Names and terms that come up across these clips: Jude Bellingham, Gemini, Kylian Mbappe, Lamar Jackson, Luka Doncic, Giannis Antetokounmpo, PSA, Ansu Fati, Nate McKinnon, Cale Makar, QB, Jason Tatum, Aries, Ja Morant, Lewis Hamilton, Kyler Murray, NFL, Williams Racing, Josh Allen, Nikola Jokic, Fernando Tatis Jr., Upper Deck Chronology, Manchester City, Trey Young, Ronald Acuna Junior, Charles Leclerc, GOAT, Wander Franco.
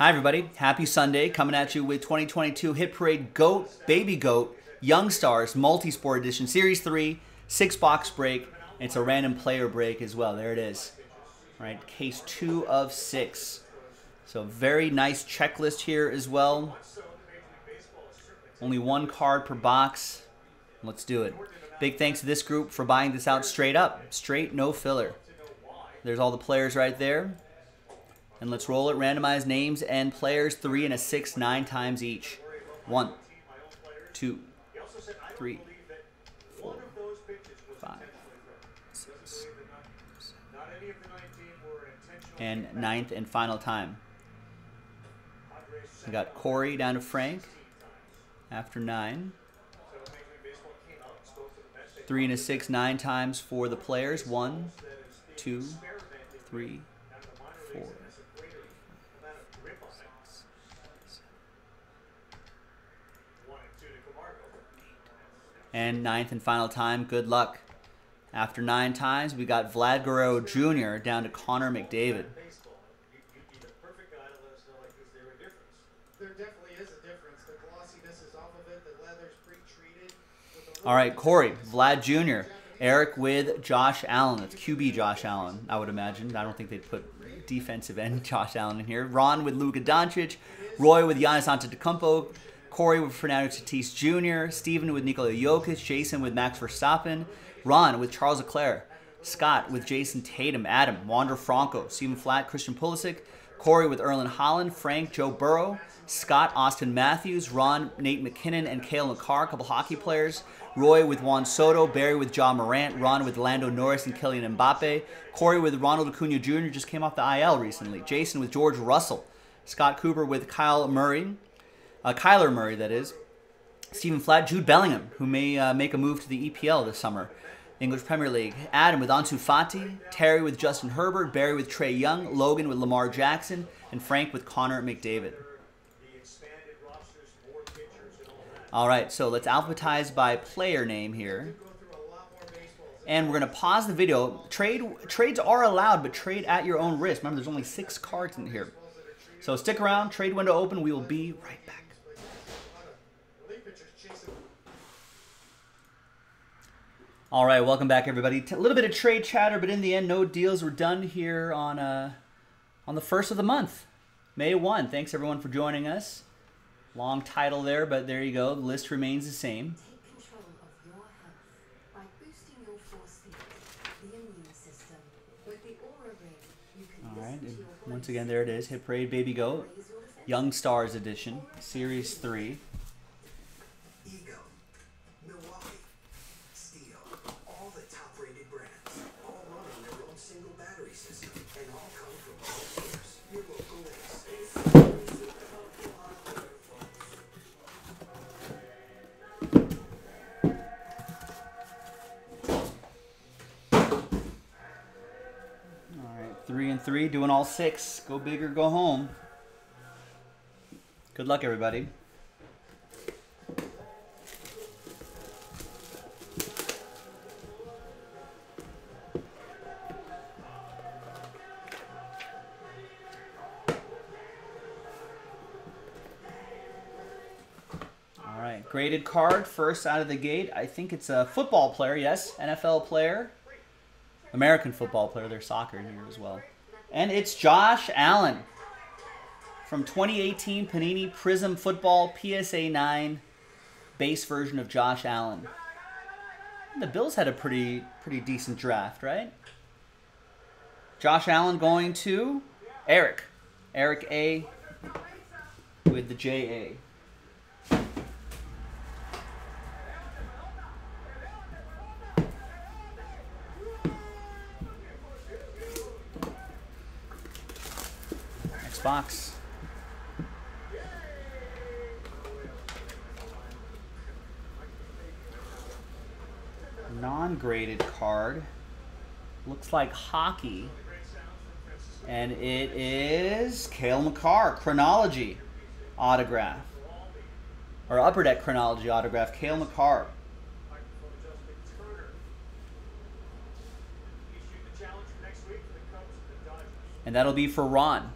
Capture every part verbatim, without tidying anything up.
Hi everybody, happy Sunday, coming at you with twenty twenty-two Hit Parade Goat, Baby Goat, Young Stars, Multi-Sport Edition, Series three, six box break, and it's a random player break as well, there it is. All right, case two of six. So very nice checklist here as well. Only one card per box, let's do it. Big thanks to this group for buying this out straight up, straight no filler. There's all the players right there. And let's roll it. Randomized names and players, three and a six, nine times each. One, two, three, four, five, six, seven, and ninth and final time. We got Corey down to Frank after nine. Three and a six, nine times for the players. One, two, three, four. And ninth and final time, good luck. After nine times, we got Vlad Guerrero Junior down to Connor McDavid. All right, Corey, Vlad Junior, Eric with Josh Allen. That's Q B Josh Allen, I would imagine. I don't think they'd put defensive end Josh Allen in here. Ron with Luka Doncic, Roy with Giannis Antetokounmpo, Corey with Fernando Tatis Junior, Steven with Nikola Jokic, Jason with Max Verstappen, Ron with Charles Leclerc, Scott with Jason Tatum, Adam, Wander Franco, Stephen Flat, Christian Pulisic, Corey with Erling Haaland, Frank, Joe Burrow, Scott, Austin Matthews, Ron, Nate McKinnon, and Cale Makar, a couple hockey players, Roy with Juan Soto, Barry with Ja Morant, Ron with Lando Norris and Kylian Mbappe, Corey with Ronald Acuna Junior just came off the I L recently, Jason with George Russell, Scott Cooper with Kyle Murray, Uh, Kyler Murray, that is. Stephen Flatt, Jude Bellingham, who may uh, make a move to the E P L this summer. English Premier League. Adam with Ansu Fati, Terry with Justin Herbert, Barry with Trey Young, Logan with Lamar Jackson, and Frank with Connor McDavid. All right, so let's alphabetize by player name here. And we're going to pause the video. Trade Trades are allowed, but trade at your own risk. Remember, there's only six cards in here. So stick around. Trade window open. We will be right back. All right, welcome back, everybody. A little bit of trade chatter, but in the end, no deals were done here on uh, on the first of the month, May first. Thanks, everyone, for joining us. Long title there, but there you go. The list remains the same. Take control of your health by boosting your force field, the immune system. With the Aura Ring, you can All right, and once again, there it is. Hit Parade Baby Goat, Young Stars Edition, Series three. Three and three, doing all six. Go big or go home. Good luck, everybody. All right, graded card first out of the gate. I think it's a football player, yes, N F L player. American football player, there's soccer in here as well. And it's Josh Allen from twenty eighteen Panini Prism Football P S A nine base version of Josh Allen. And the Bills had a pretty pretty decent draft, right? Josh Allen going to Eric. Eric A with the J A. Box. Non-graded card. Looks like hockey. And it is Cale Makar, Chronology autograph. Or Upper Deck Chronology autograph, Cale Makar. And that'll be for Ron.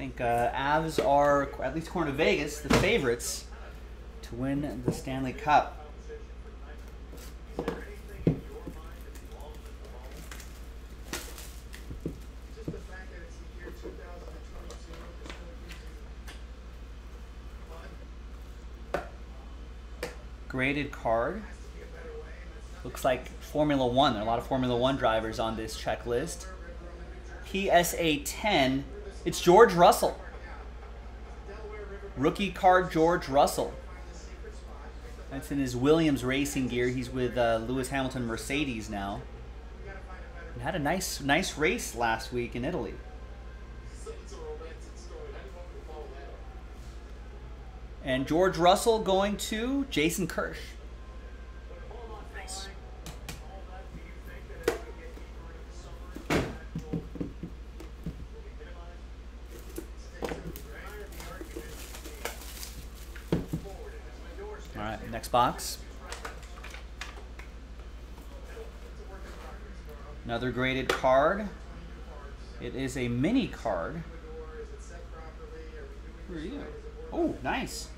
think uh, Avs are, at least according to Vegas, the favorites to win the Stanley Cup. Graded card. Looks like Formula One. There are a lot of Formula One drivers on this checklist. P S A ten. It's George Russell. Rookie card George Russell. That's in his Williams Racing gear. He's with uh, Lewis Hamilton Mercedes now. And had a nice, nice race last week in Italy. And George Russell going to Jason Kirsch. Next box. Another graded card. It is a mini card. Who are you? Oh, nice.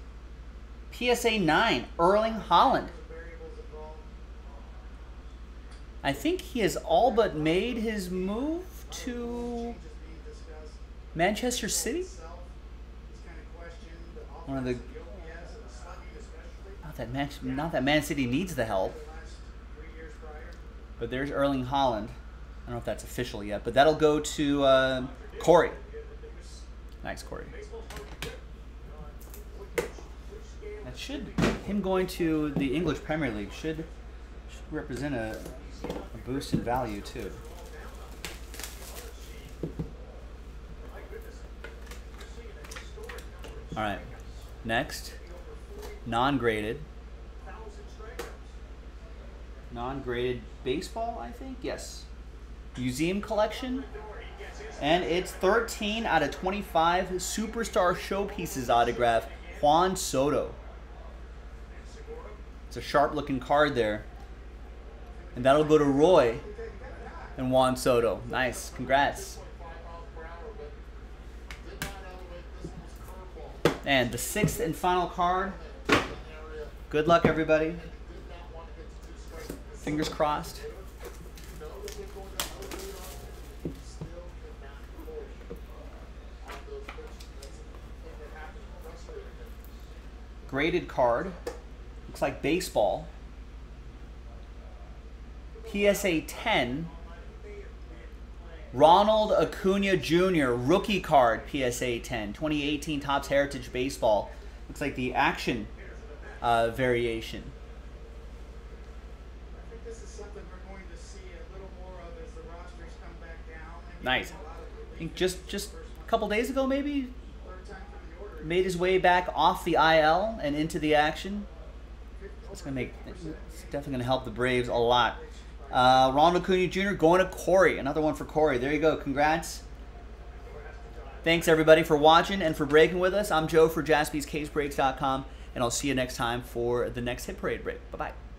P S A nine, Erling Haaland. I think he has all but made his move to Manchester City. One of the That Man, not that Man City needs the help. But there's Erling Haaland. I don't know if that's official yet, but that'll go to uh, Corey. Thanks, Corey. That should, him going to the English Premier League should, should represent a, a boost in value too. All right, next. Non-graded. Non-graded baseball, I think? Yes. Museum collection. And it's thirteen out of twenty-five Superstar Showpieces autograph, Juan Soto. It's a sharp-looking card there. And that'll go to Roy and Juan Soto. Nice. Congrats. And the sixth and final card. Good luck, everybody. Fingers crossed. Graded card. Looks like baseball. P S A ten. Ronald Acuna Junior Rookie card, P S A ten. twenty eighteen Topps Heritage Baseball. Looks like the action Uh, variation. I think this is something we're going to see a little more of as the rosters come back down. Nice. I think just just a couple days ago, maybe, made his way back off the I L and into the action. It's gonna make, it's definitely gonna help the Braves a lot. Uh, Ronald Acuna Junior going to Corey. Another one for Corey. There you go. Congrats. Thanks everybody for watching and for breaking with us. I'm Joe for Jaspys Case Breaks dot com. And I'll see you next time for the next Hit Parade break. Bye-bye.